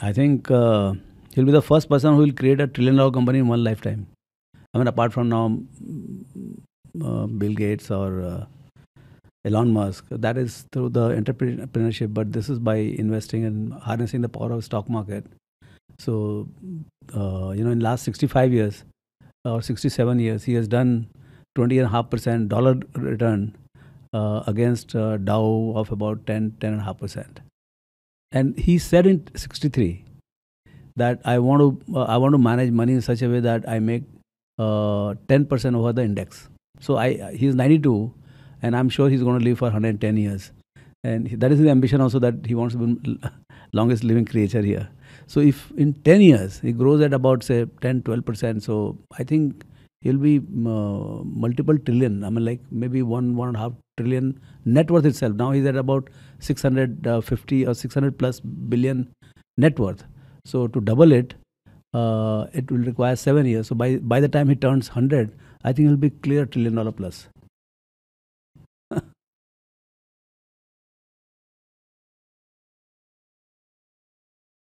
I think he'll be the first person who will create a $1 trillion company in one lifetime. I mean, apart from now, Bill Gates or Elon Musk, that is through the entrepreneurship, but this is by investing and harnessing the power of stock market. So, in last 65 years or 67 years, he has done 20.5% dollar return against Dow of about 10.5%. And he said in 63 that I want to manage money in such a way that I make 10% over the index. So he's 92, and I'm sure he's going to live for 110 years. And that is his ambition also, that he wants to be the longest living creature here. So if in 10 years he grows at about, say, 10-12%, so I think he'll be multiple trillion. I mean, like maybe 1.5 trillion net worth itself. Now he's at about 650 or 600 plus billion net worth. So to double it, it will require 7 years. So by the time he turns 100, I think he'll be clear $1 trillion plus.